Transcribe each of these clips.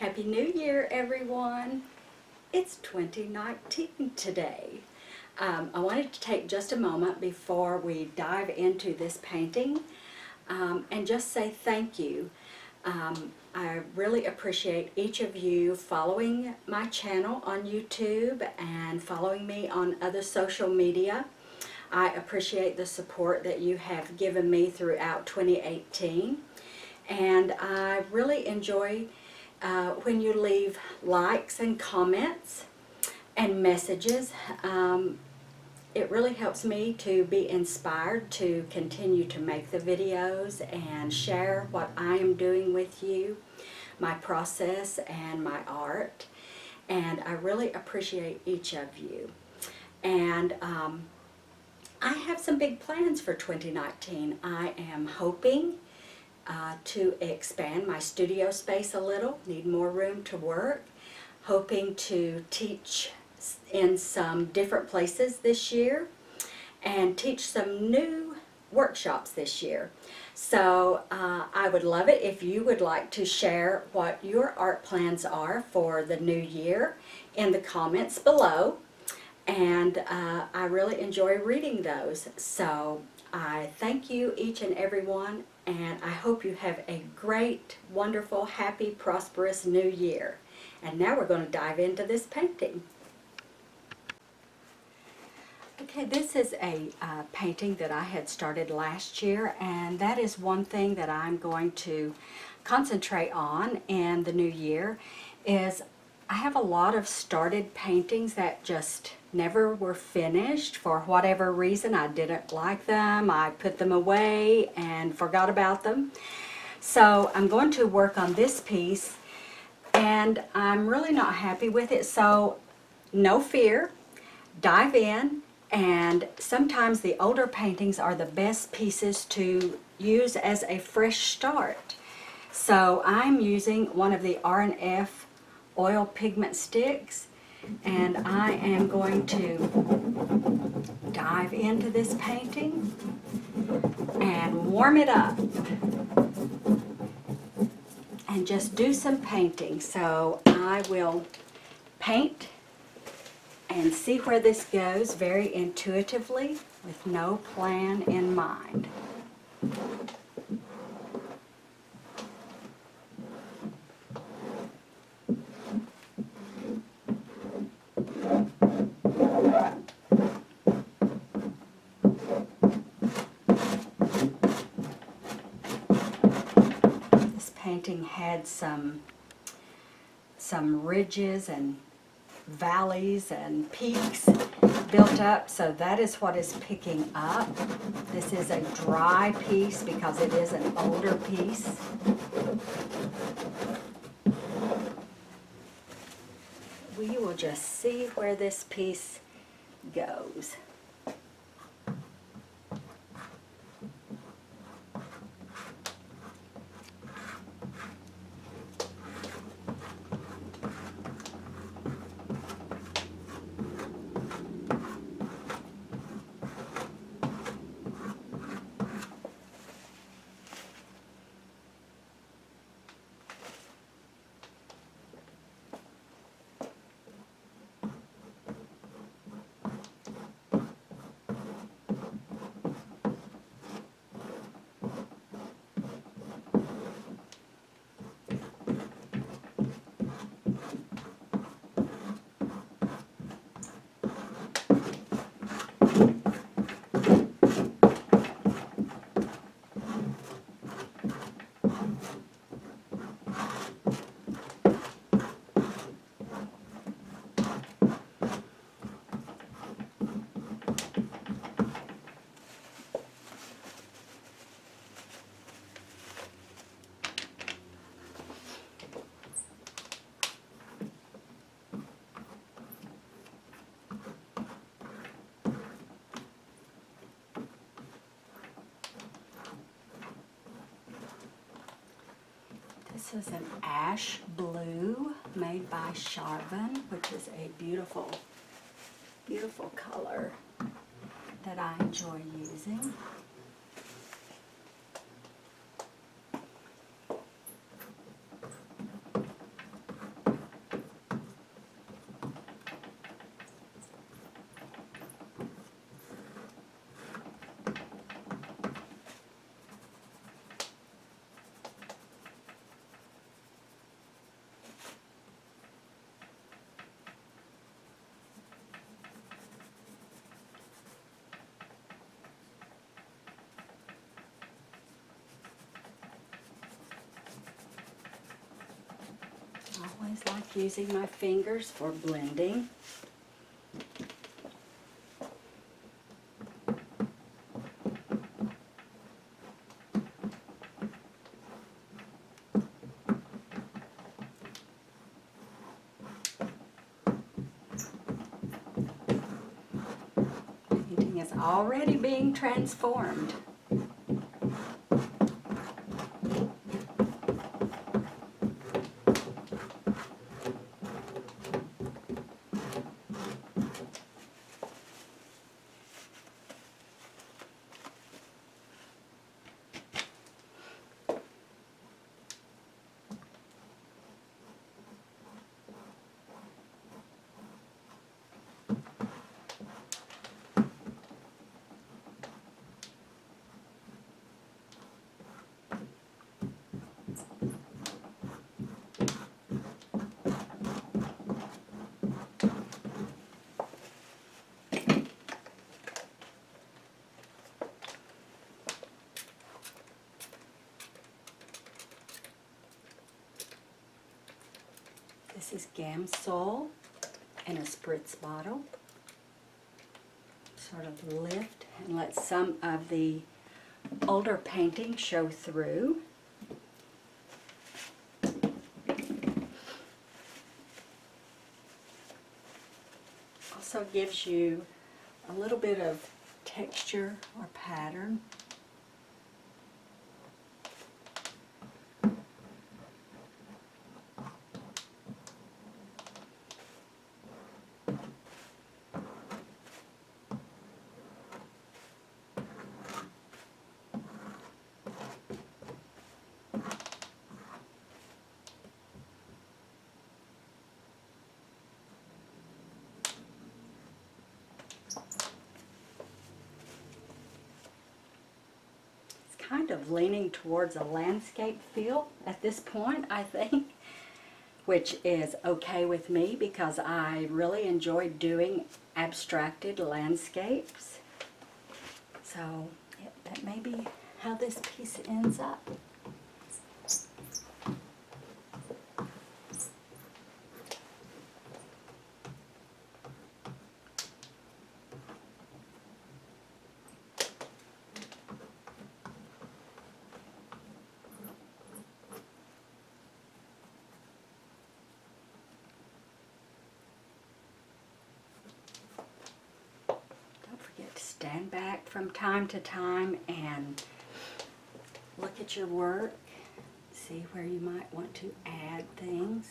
Happy New Year, everyone. It's 2019 today. I wanted to take just a moment before we dive into this painting and just say thank you. I really appreciate each of you following my channel on YouTube and following me on other social media. I appreciate the support that you have given me throughout 2018, and I really enjoy when you leave likes and comments and messages. It really helps me to be inspired to continue to make the videos and share what I am doing with you, my process and my art, and I really appreciate each of you. And I have some big plans for 2019. I am hoping to expand my studio space a little, need more room to work, hoping to teach in some different places this year and teach some new workshops this year. So I would love it if you would like to share what your art plans are for the new year in the comments below, and I really enjoy reading those. So I thank you, each and every one, and I hope you have a great, wonderful, happy, prosperous new year. And now we're going to dive into this painting. Okay, this is a painting that I had started last year, and that is one thing that I'm going to concentrate on in the new year. Is I have a lot of started paintings that just never were finished for whatever reason. I didn't like them, I put them away and forgot about them. So I'm going to work on this piece, and I'm really not happy with it, so no fear, dive in. And sometimes the older paintings are the best pieces to use as a fresh start. So I'm using one of the R&F oil pigment sticks, and I am going to dive into this painting and warm it up and just do some painting. So I will paint and see where this goes very intuitively with no plan in mind. Had some ridges and valleys and peaks built up, so that is what is picking up. This is a dry piece because it is an older piece. We will just see where this piece goes. This is an ash blue made by Charvin, which is a beautiful, beautiful color that I enjoy using. always like using my fingers for blending. Painting is already being transformed. This is Gamsol in a spritz bottle. Sort of lift and let some of the older painting show through. Also gives you a little bit of texture or pattern. Kind of leaning towards a landscape feel at this point, I think, which is okay with me because I really enjoy doing abstracted landscapes. So yep, that may be how this piece ends up. Stand back from time to time and look at your work, see where you might want to add things.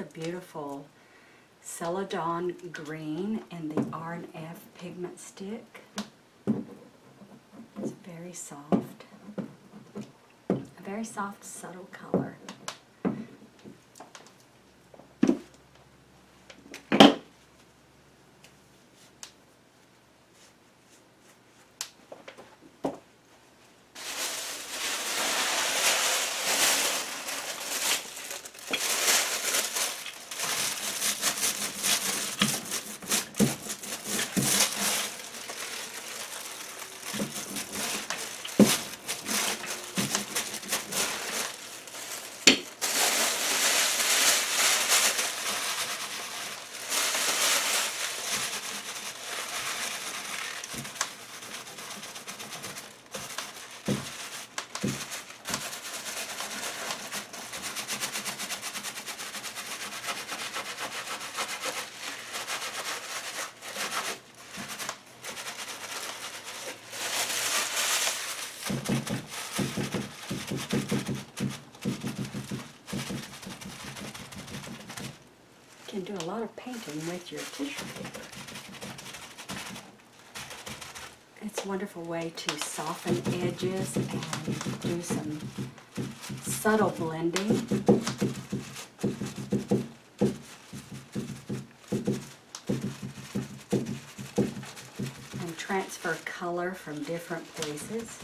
a beautiful Celadon green in the R&F pigment stick. It's very soft, a very soft, subtle color. You can do a lot of painting with your tissue paper. It's a wonderful way to soften edges and do some subtle blending. And transfer color from different places.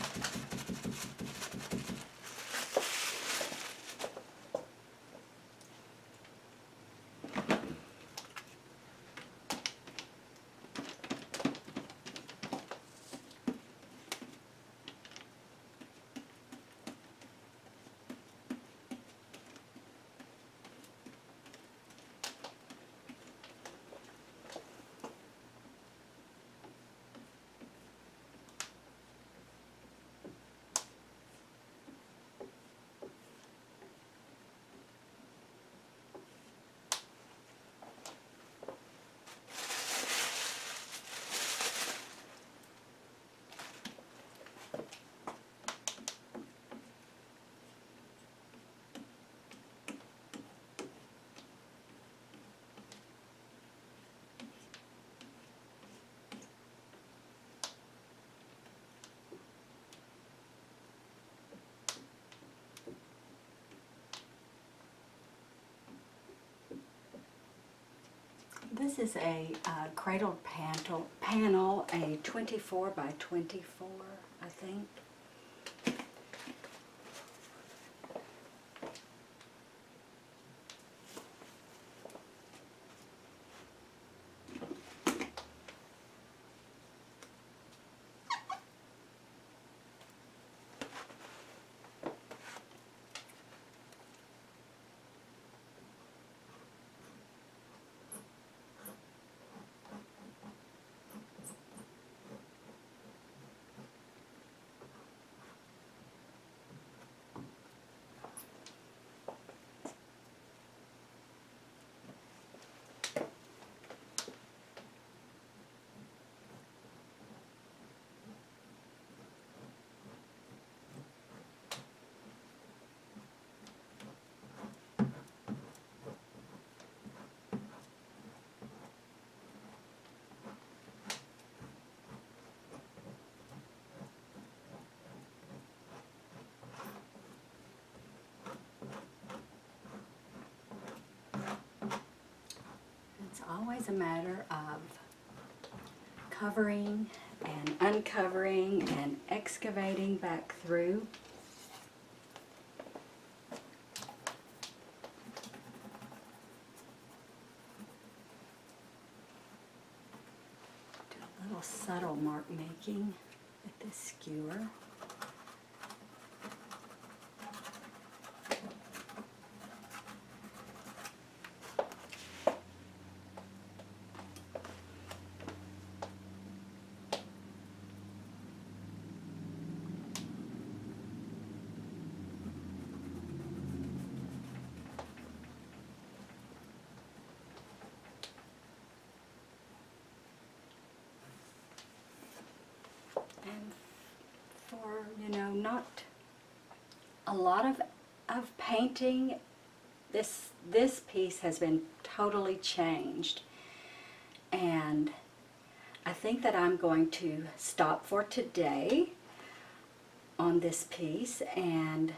This is a cradled panel, a 24 by 24, I think. Always a matter of covering and uncovering and excavating back through. Do a little subtle mark making with this skewer. Not a lot of painting. This piece has been totally changed, and I think that I'm going to stop for today on this piece and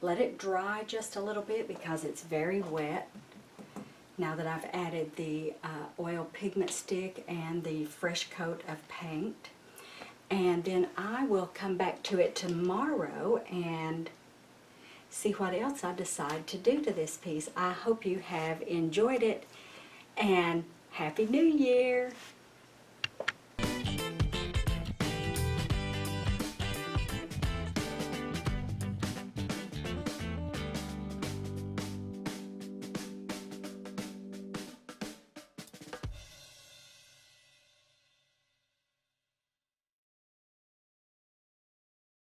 let it dry just a little bit because it's very wet. Now that I've added the oil pigment stick and the fresh coat of paint, and then I will come back to it tomorrow and see what else I decide to do to this piece. I hope you have enjoyed it, and Happy New Year!